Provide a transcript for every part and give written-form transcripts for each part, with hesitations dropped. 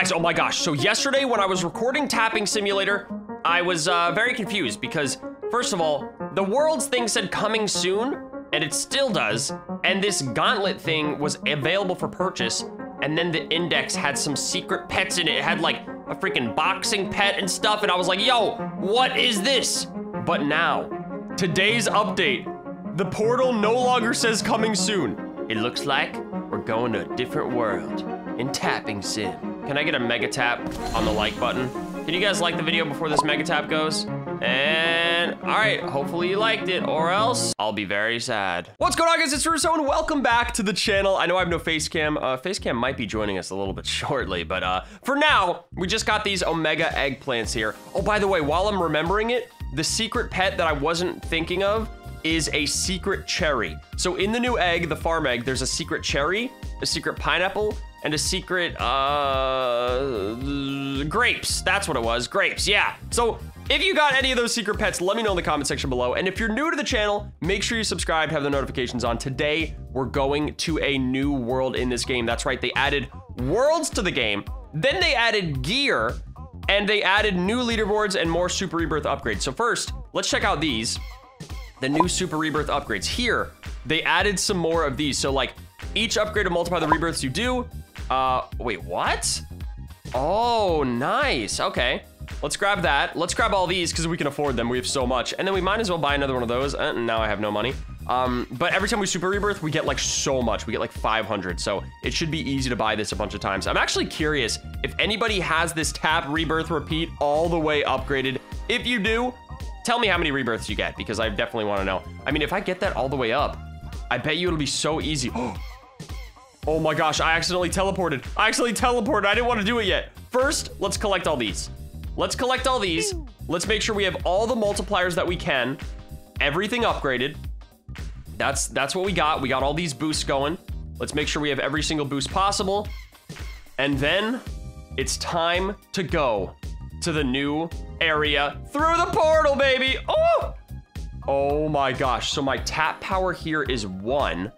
Guys, oh my gosh, so yesterday when I was recording Tapping Simulator, I was very confused because, first of all, the world's thing said coming soon, and it still does, and this gauntlet thing was available for purchase, and then the index had some secret pets in it. It had like a freaking boxing pet and stuff, and I was like, yo, what is this? But now, today's update, the portal no longer says coming soon. It looks like we're going to a different world in Tapping Sim. Can I get a mega tap on the like button? Can you guys like the video before this mega tap goes? And all right, hopefully you liked it, or else I'll be very sad. What's going on, guys? It's Russo, and welcome back to the channel. I know I have no face cam. Face cam might be joining us a little bit shortly, but for now, we just got these omega eggplants here. Oh, by the way, while I'm remembering it, the secret pet that I wasn't thinking of is a secret cherry. So in the new egg, the farm egg, there's a secret cherry, a secret pineapple, and a secret, grapes. That's what it was, grapes, yeah. So if you got any of those secret pets, let me know in the comment section below. And if you're new to the channel, make sure you subscribe, have the notifications on. Today, we're going to a new world in this game. That's right, they added worlds to the game, then they added gear, and they added new leaderboards and more Super Rebirth upgrades. So first, let's check out these, the new Super Rebirth upgrades. Here, they added some more of these. So like, each upgrade will multiply the rebirths you do. Wait, what? Oh, nice. Okay, let's grab that. Let's grab all these because we can afford them. We have so much. And then we might as well buy another one of those. Now I have no money. But every time we super rebirth, we get like so much. We get like 500. So it should be easy to buy this a bunch of times. I'm actually curious if anybody has this tap rebirth repeat all the way upgraded. If you do, tell me how many rebirths you get because I definitely want to know. I mean, if I get that all the way up, I bet you it'll be so easy. Oh my gosh, I accidentally teleported. I accidentally teleported. I didn't want to do it yet. First, let's collect all these. Let's collect all these. Let's make sure we have all the multipliers that we can. Everything upgraded. That's what we got. We got all these boosts going. Let's make sure we have every single boost possible. And then it's time to go to the new area through the portal, baby. Oh! Oh my gosh. So my tap power here is 1.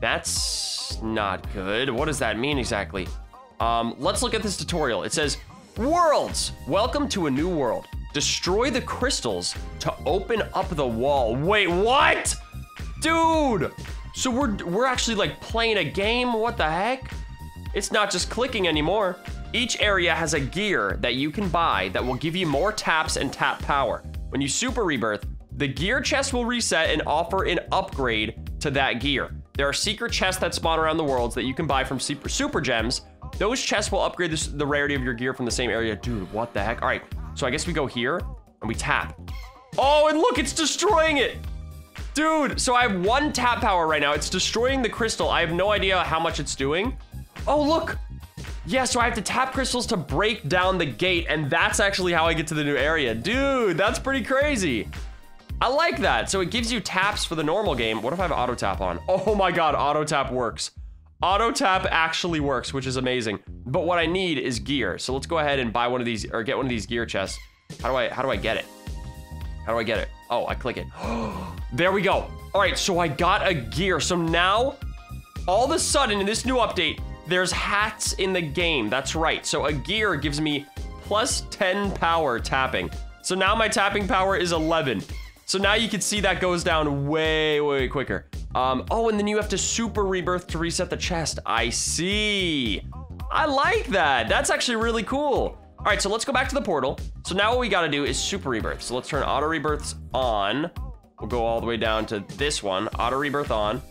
That's not good. What does that mean exactly? Let's look at this tutorial. It says, worlds, welcome to a new world. Destroy the crystals to open up the wall. Wait, what? Dude, so we're actually like playing a game. What the heck? It's not just clicking anymore. Each area has a gear that you can buy that will give you more taps and tap power. When you super rebirth, the gear chest will reset and offer an upgrade to that gear. There are secret chests that spawn around the worlds that you can buy from super gems. Those chests will upgrade the rarity of your gear from the same area. Dude, what the heck? All right, so I guess we go here and we tap. Oh, and look, it's destroying it. Dude, so I have 1 tap power right now. It's destroying the crystal. I have no idea how much it's doing. Oh, look. Yeah, so I have to tap crystals to break down the gate, and that's actually how I get to the new area. Dude, that's pretty crazy. I like that. So it gives you taps for the normal game. What if I have auto tap on? Oh my God, auto tap works. Auto tap actually works, which is amazing. But what I need is gear. So let's go ahead and buy one of these or get one of these gear chests. How do I get it? How do I get it? Oh, I click it. There we go. All right, so I got a gear. So now all of a sudden in this new update, there's hats in the game. That's right. So a gear gives me plus 10 power tapping. So now my tapping power is 11. So now you can see that goes down way, way quicker. Oh, and then you have to super rebirth to reset the chest. I see. I like that. That's actually really cool. All right, so let's go back to the portal. So now what we gotta do is super rebirth. So let's turn auto rebirths on. We'll go all the way down to this one. Auto rebirth on.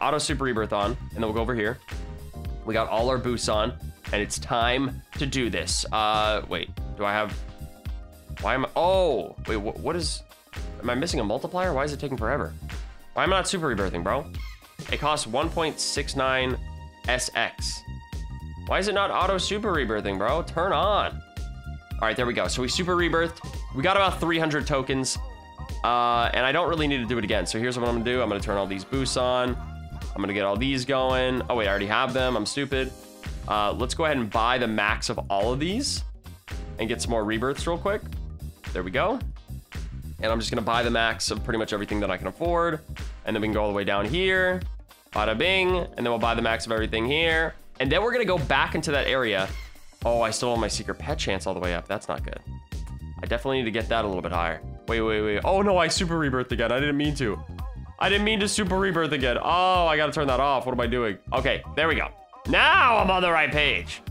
Auto super rebirth on. And then we'll go over here. We got all our boosts on. And it's time to do this. Wait, do I have... Why am I... Oh, wait, what is... Am I missing a multiplier? Why is it taking forever? Why am I not super rebirthing, bro? It costs 1.69 SX. Why is it not auto super rebirthing, bro? Turn on. All right, there we go. So we super rebirthed. We got about 300 tokens. And I don't really need to do it again. So here's what I'm gonna do. I'm gonna turn all these boosts on. I'm gonna get all these going. Oh wait, I already have them. I'm stupid. Let's go ahead and buy the max of all of these and get some more rebirths real quick. There we go. And I'm just gonna buy the max of pretty much everything that I can afford. And then we can go all the way down here. Bada bing. And then we'll buy the max of everything here. And then we're gonna go back into that area Oh, I still want my secret pet chance all the way up. That's not good. I definitely need to get that a little bit higher. Wait, wait, wait. Oh, no, I super rebirthed again. I didn't mean to. I didn't mean to super rebirth again. Oh, I gotta turn that off. What am I doing? Okay, there we go. Now I'm on the right page.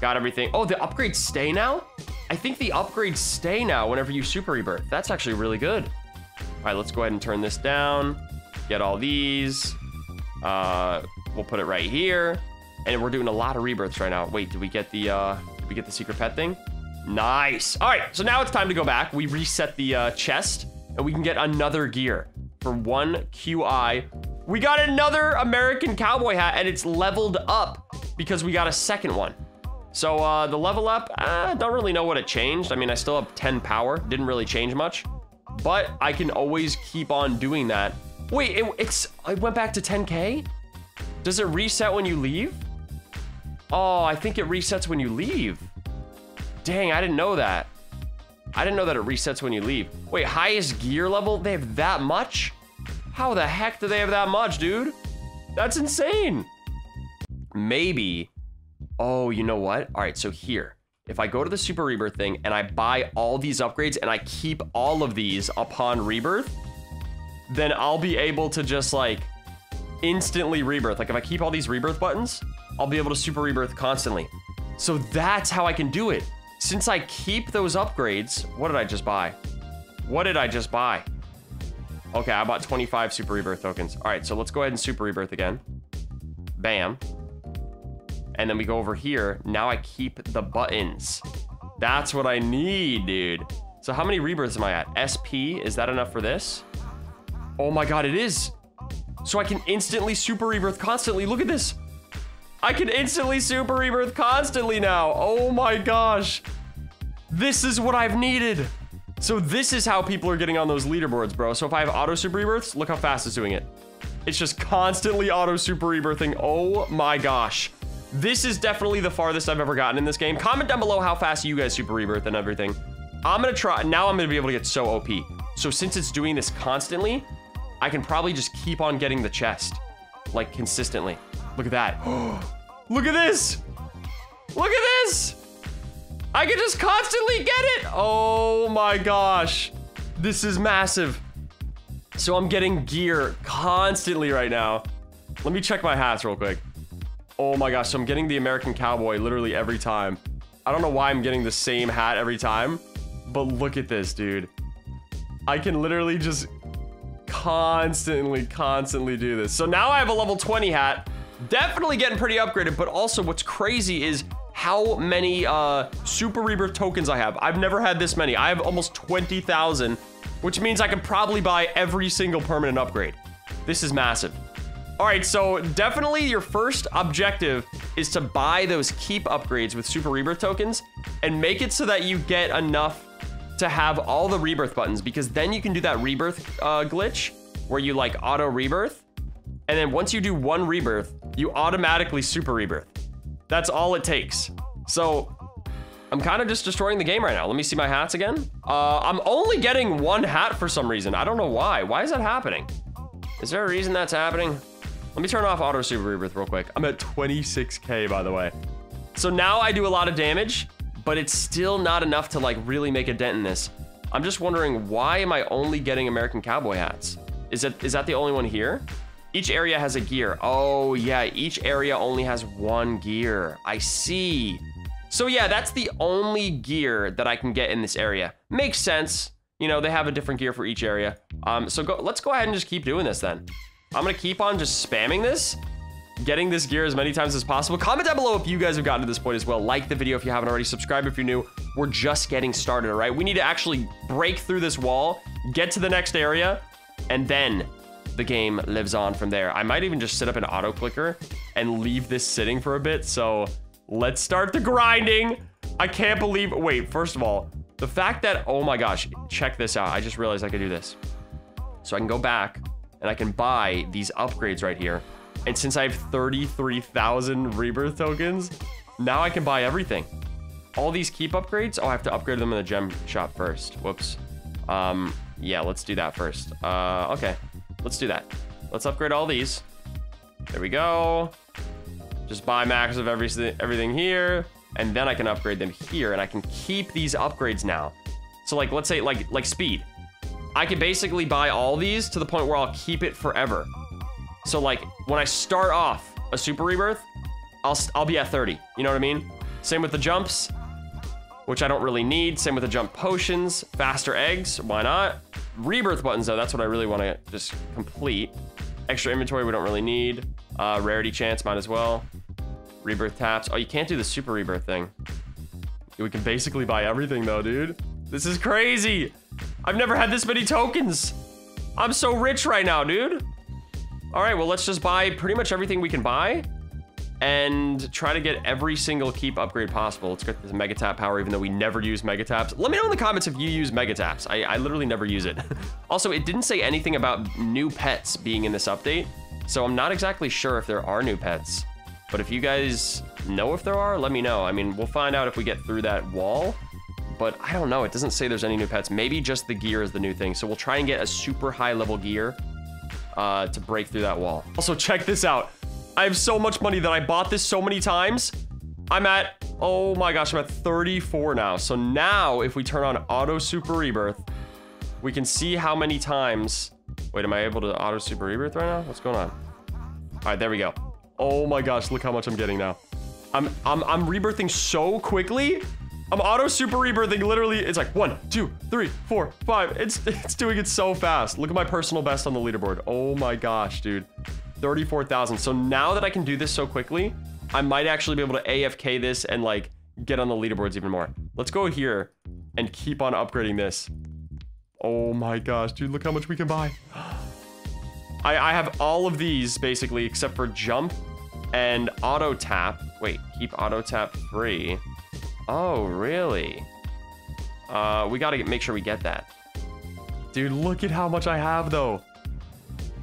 Got everything. Oh, the upgrades stay now? I think the upgrades stay now whenever you super rebirth. That's actually really good. All right, let's go ahead and turn this down. Get all these. We'll put it right here. And we're doing a lot of rebirths right now. Wait, did we get the secret pet thing? Nice. All right, so now it's time to go back. We reset the chest and we can get another gear. For one QI, we got another American cowboy hat, and it's leveled up because we got a second one. So the level up, don't really know what it changed. I mean, I still have 10 power, didn't really change much, but I can always keep on doing that. Wait, it went back to 10K? Does it reset when you leave? Oh, I think it resets when you leave. Dang, I didn't know that. I didn't know that it resets when you leave. Wait, highest gear level? They have that much? How the heck do they have that much, dude? That's insane. Maybe. Oh, you know what? All right, so here. If I go to the Super Rebirth thing and I buy all these upgrades and I keep all of these upon rebirth, then I'll be able to just like instantly rebirth. Like if I keep all these rebirth buttons, I'll be able to Super Rebirth constantly. So that's how I can do it. Since I keep those upgrades, what did I just buy? What did I just buy? Okay, I bought 25 Super Rebirth tokens. All right, so let's go ahead and Super Rebirth again. Bam. And then we go over here. Now I keep the buttons. That's what I need, dude. So how many rebirths am I at? SP, is that enough for this? Oh my God, it is. So I can instantly Super Rebirth constantly. Look at this. I can instantly Super Rebirth constantly now. Oh my gosh. This is what I've needed. So this is how people are getting on those leaderboards, bro. So if I have auto Super Rebirths, look how fast it's doing it. It's just constantly auto Super Rebirthing. Oh my gosh. This is definitely the farthest I've ever gotten in this game. Comment down below how fast you guys Super Rebirth and everything. I'm gonna try, now I'm gonna be able to get so OP. So since it's doing this constantly, I can probably just keep on getting the chest, like consistently. Look at that. Look at this. Look at this. I can just constantly get it. Oh my gosh. This is massive. So I'm getting gear constantly right now. Let me check my hats real quick. Oh my gosh. So I'm getting the American cowboy literally every time. I don't know why I'm getting the same hat every time, but look at this, dude. I can literally just constantly do this. So now I have a level 20 hat. Definitely getting pretty upgraded, but also what's crazy is how many Super Rebirth tokens I have. I've never had this many. I have almost 20,000, which means I can probably buy every single permanent upgrade. This is massive. All right, so definitely your first objective is to buy those keep upgrades with Super Rebirth tokens and make it so that you get enough to have all the rebirth buttons, because then you can do that rebirth glitch where you like auto rebirth. And then once you do one rebirth, you automatically super rebirth. That's all it takes. So I'm kind of just destroying the game right now. Let me see my hats again. I'm only getting one hat for some reason. I don't know why. Why is that happening? Is there a reason that's happening? Let me turn off auto super rebirth real quick. I'm at 26K, by the way. So now I do a lot of damage, but it's still not enough to like really make a dent in this. I'm just wondering, why am I only getting American cowboy hats? Is that the only one here? Each area has a gear. Oh yeah, each area only has one gear. I see. So yeah, that's the only gear that I can get in this area. Makes sense. You know, they have a different gear for each area. Let's go ahead and just keep doing this then. I'm gonna keep on just spamming this, getting this gear as many times as possible. Comment down below if you guys have gotten to this point as well. Like the video if you haven't already. Subscribe if you're new. We're just getting started, all right? We need to actually break through this wall, get to the next area, and then the game lives on from there. I might even just set up an auto clicker and leave this sitting for a bit. So let's start the grinding. I can't believe, wait, first of all, the fact that, oh my gosh, check this out. I just realized I could do this. So I can go back and I can buy these upgrades right here. And since I have 33,000 rebirth tokens, now I can buy everything. All these keep upgrades. Oh, I have to upgrade them in the gem shop first. Whoops. Yeah, let's do that first. Okay. Let's do that. Let's upgrade all these. There we go. Just buy max of everything here. and then I can upgrade them here, and I can keep these upgrades now. So like, let's say like speed. I can basically buy all these to the point where I'll keep it forever. So like when I start off a super rebirth, I'll be at 30, you know what I mean? Same with the jumps, which I don't really need. Same with the jump potions, faster eggs, why not? Rebirth buttons though, that's what I really want to just complete. Extra inventory we don't really need. Rarity chance, might as well. Rebirth taps. Oh, you can't do the super rebirth thing. We can basically buy everything though, dude. This is crazy. I've never had this many tokens. I'm so rich right now, dude. All right, well, let's just buy pretty much everything we can buy and try to get every single keep upgrade possible. Let's get this mega tap power, even though we never use mega taps. Let me know in the comments if you use mega taps. I literally never use it. Also, it didn't say anything about new pets being in this update, so I'm not exactly sure if there are new pets. But if you guys know if there are, let me know. I mean, we'll find out if we get through that wall, but I don't know. It doesn't say there's any new pets. Maybe just the gear is the new thing. So we'll try and get a super high level gear to break through that wall. Also, check this out. I have so much money that I bought this so many times. I'm at, oh my gosh, I'm at 34 now. So now if we turn on auto super rebirth, we can see how many times. Wait, am I able to auto super rebirth right now? What's going on? All right, there we go. Oh my gosh, look how much I'm getting now. I'm rebirthing so quickly. I'm auto super rebirthing literally. It's like 1, 2, 3, 4, 5. It's doing it so fast. Look at my personal best on the leaderboard. Oh my gosh, dude. 34,000. So now that I can do this so quickly, I might actually be able to AFK this and like get on the leaderboards even more. Let's go here and keep on upgrading this. Oh my gosh, dude, look how much we can buy. I have all of these basically except for jump and auto tap. Wait, keep auto tap free. Oh, really? We got to make sure we get that. Dude, look at how much I have though.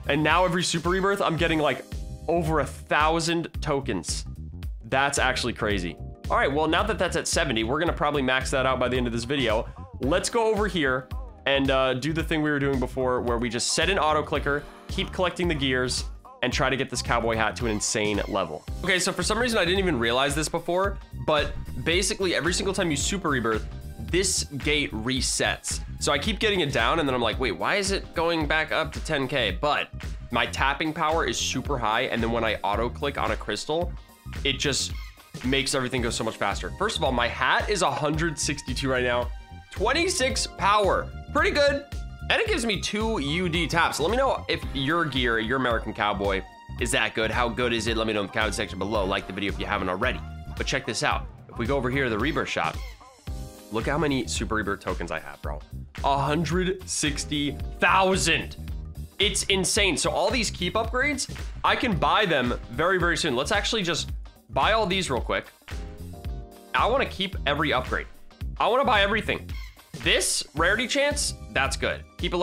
And now every super rebirth, I'm getting like over 1,000 tokens. That's actually crazy. All right, well, now that that's at 70, we're gonna probably max that out by the end of this video. Let's go over here and do the thing we were doing before where we just set an auto clicker, keep collecting the gears, and try to get this cowboy hat to an insane level. Okay, so for some reason, I didn't even realize this before, but basically every single time you super rebirth, this gate resets. So I keep getting it down and then I'm like, wait, why is it going back up to 10K? But my tapping power is super high. And then when I auto click on a crystal, it just makes everything go so much faster. First of all, my hat is 162 right now, 26 power, pretty good. And it gives me 2 UD taps. Let me know if your gear, your American Cowboy, is that good. How good is it? Let me know in the comment section below. Like the video if you haven't already. But check this out. If we go over here to the rebirth shop, look how many super rebirth tokens I have, bro. 160,000. It's insane. So all these keep upgrades, I can buy them very, very soon. Let's actually just buy all these real quick. I want to keep every upgrade. I want to buy everything. This rarity chance, that's good. Keep a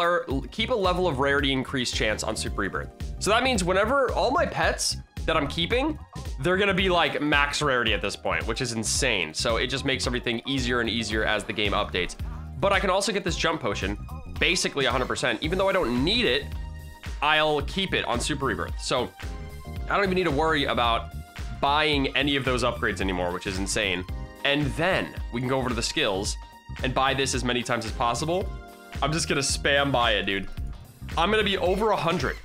level of rarity increase chance on super rebirth. So that means whenever all my pets that I'm keeping, they're gonna be like max rarity at this point, which is insane. So it just makes everything easier and easier as the game updates. But I can also get this jump potion, basically 100%. Even though I don't need it, I'll keep it on super rebirth. So I don't even need to worry about buying any of those upgrades anymore, which is insane. And then we can go over to the skills and buy this as many times as possible. I'm just gonna spam buy it, dude. I'm gonna be over 100.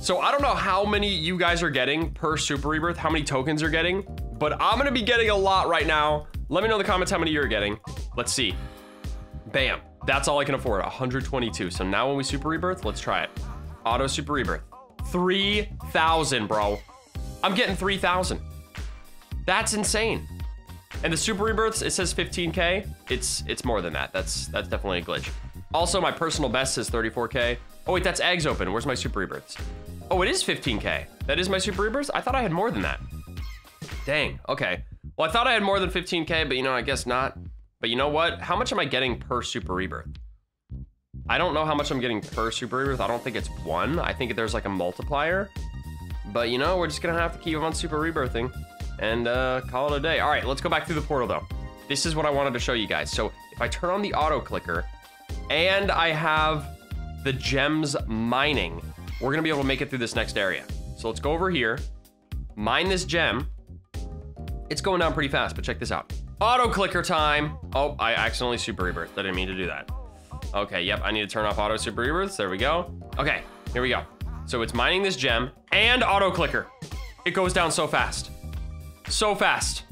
So I don't know how many you guys are getting per super rebirth, how many tokens you're getting, but I'm gonna be getting a lot right now. Let me know in the comments how many you're getting. Let's see. Bam, that's all I can afford, 122. So now when we super rebirth, let's try it. Auto super rebirth, 3,000, bro. I'm getting 3,000. That's insane. And the super rebirths, it says 15K. It's more than that. That's definitely a glitch. Also, my personal best says 34K. Oh wait, that's eggs open. Where's my super rebirths? Oh, it is 15K. That is my super rebirths? I thought I had more than that. Dang, okay. Well, I thought I had more than 15K, but you know, I guess not. But you know what? How much am I getting per super rebirth? I don't know how much I'm getting per super rebirth. I don't think it's one. I think there's like a multiplier. But you know, we're just gonna have to keep on super rebirthing and call it a day. All right, let's go back through the portal though. This is what I wanted to show you guys. So if I turn on the auto clicker and I have the gems mining, we're gonna be able to make it through this next area. So let's go over here, mine this gem. It's going down pretty fast, but check this out. Auto clicker time. Oh, I accidentally super rebirthed. I didn't mean to do that. Okay, yep, I need to turn off auto super rebirths. There we go. Okay, here we go. So it's mining this gem and auto clicker. It goes down so fast. So fast.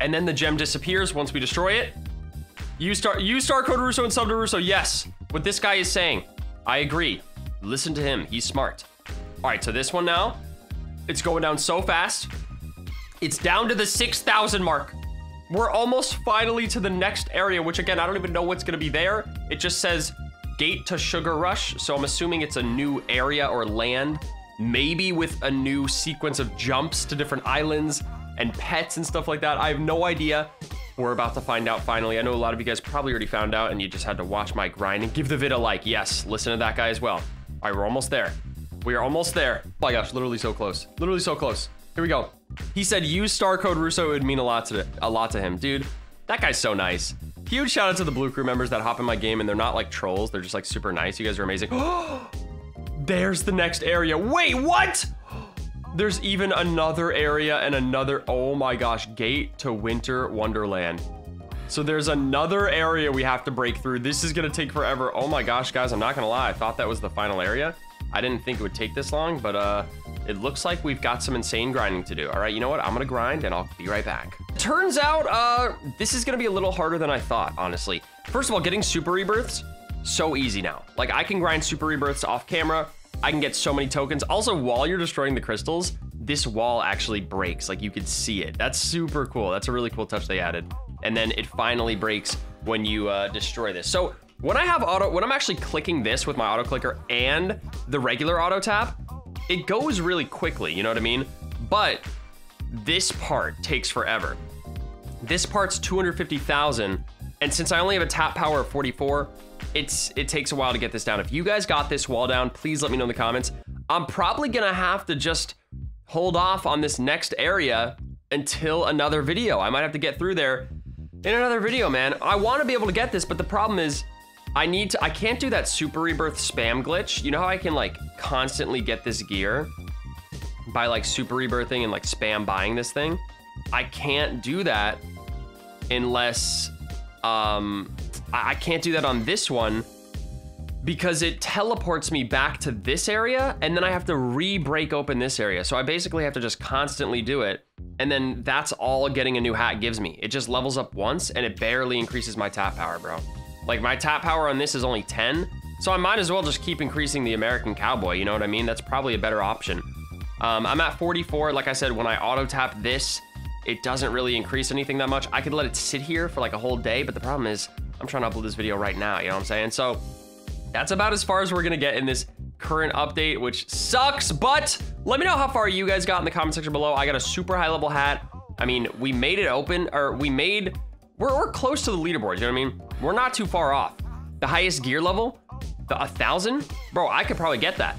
And then the gem disappears once we destroy it. You start Code Russo and sub to Russo. Yes, what this guy is saying. I agree. Listen to him. He's smart. All right, so this one now. It's going down so fast. It's down to the 6,000 mark. We're almost finally to the next area, which again, I don't even know what's gonna be there. It just says gate to Sugar Rush. So I'm assuming it's a new area or land, maybe with a new sequence of jumps to different islands and pets and stuff like that. I have no idea. We're about to find out finally. I know a lot of you guys probably already found out and you just had to watch my grind and give the vid a like. Yes, listen to that guy as well. All right, we're almost there. We are almost there. Oh my gosh, literally so close. Literally so close. Here we go. He said, use star code Russo. It would mean a lot to him. Dude, that guy's so nice. Huge shout out to the Blue Crew members that hop in my game and they're not like trolls. They're just like super nice. You guys are amazing. There's the next area. Wait, what? There's even another area and another, oh my gosh, gate to Winter Wonderland. So there's another area we have to break through. This is gonna take forever. Oh my gosh, guys, I'm not gonna lie. I thought that was the final area. I didn't think it would take this long, but it looks like we've got some insane grinding to do. All right, you know what? I'm gonna grind and I'll be right back. Turns out this is gonna be a little harder than I thought, honestly. First of all, getting super rebirths, so easy now. Like I can grind super rebirths off camera. I can get so many tokens. Also, while you're destroying the crystals, this wall actually breaks. Like you could see it. That's super cool. That's a really cool touch they added. And then it finally breaks when you destroy this. So when I'm actually clicking this with my auto clicker and the regular auto tap, it goes really quickly, you know what I mean? But this part takes forever. This part's 250,000. And since I only have a tap power of 44, it takes a while to get this down. If you guys got this wall down, please let me know in the comments. I'm probably gonna have to just hold off on this next area until another video. I might have to get through there in another video, man. I wanna be able to get this, but the problem is, I can't do that super rebirth spam glitch. You know how I can like constantly get this gear by like super rebirthing and like spam buying this thing? I can't do that unless, I can't do that on this one because it teleports me back to this area and then I have to re-break open this area. So I basically have to just constantly do it. And then that's all getting a new hat gives me. It just levels up once and it barely increases my tap power, bro. Like my tap power on this is only 10, so I might as well just keep increasing the American Cowboy, you know what I mean? That's probably a better option. I'm at 44, like I said, when I auto tap this, it doesn't really increase anything that much. I could let it sit here for like a whole day, but the problem is I'm trying to upload this video right now, you know what I'm saying? So that's about as far as we're gonna get in this current update, which sucks, but let me know how far you guys got in the comment section below. I got a super high level hat. I mean, we made it open, or we're close to the leaderboard, you know what I mean? We're not too far off. The highest gear level, the 1,000, bro, I could probably get that.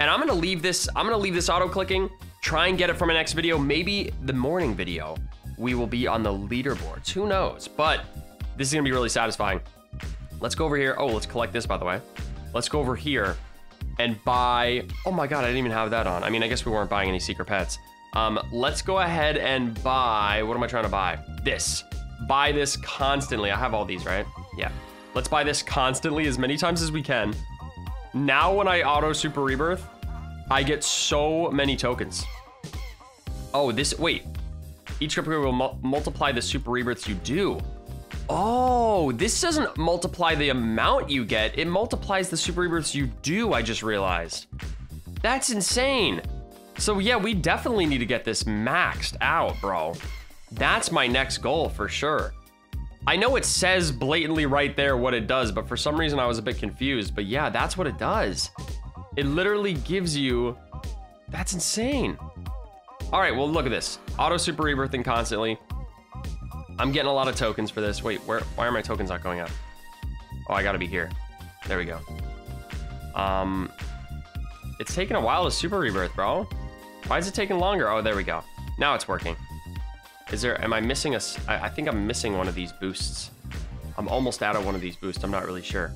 And I'm gonna leave this auto clicking, try and get it for my next video. Maybe the morning video, we will be on the leaderboards, who knows? But this is gonna be really satisfying. Let's go over here. Oh, let's collect this, by the way. Let's go over here and buy, oh my God, I didn't even have that on. I mean, I guess we weren't buying any secret pets. Let's go ahead and buy, what am I trying to buy? This. Buy this constantly. I have all these, right? Yeah. Let's buy this constantly as many times as we can. Now when I auto super rebirth, I get so many tokens. Oh, this, wait. Each crypto will multiply the super rebirths you do. Oh, this doesn't multiply the amount you get. It multiplies the super rebirths you do, I just realized. That's insane. So yeah, we definitely need to get this maxed out, bro. That's my next goal for sure. I know it says blatantly right there what it does, but for some reason I was a bit confused, but yeah, that's what it does. It literally gives you, that's insane. All right, well, look at this. Auto super rebirthing constantly. I'm getting a lot of tokens for this. Wait, why are my tokens not going up? Oh, I gotta be here. There we go. It's taking a while to super rebirth, bro. Why is it taking longer? Oh, there we go. Now it's working. Is there, am I missing a, I think I'm missing one of these boosts. I'm almost out of one of these boosts. I'm not really sure.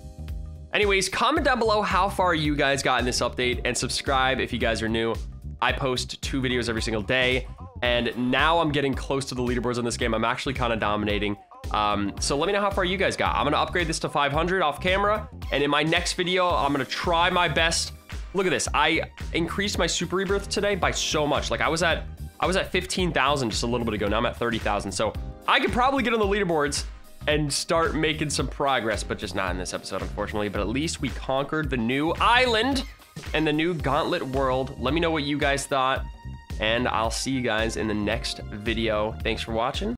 Anyways, comment down below how far you guys got in this update and subscribe if you guys are new. I post 2 videos every single day. And now I'm getting close to the leaderboards in this game. I'm actually kind of dominating. So let me know how far you guys got. I'm going to upgrade this to 500 off camera. And in my next video, I'm going to try my best. Look at this. I increased my super rebirth today by so much. Like I was at 15,000 just a little bit ago. Now I'm at 30,000. So I could probably get on the leaderboards and start making some progress, but just not in this episode, unfortunately. But at least we conquered the new island and the new gauntlet world. Let me know what you guys thought, and I'll see you guys in the next video. Thanks for watching.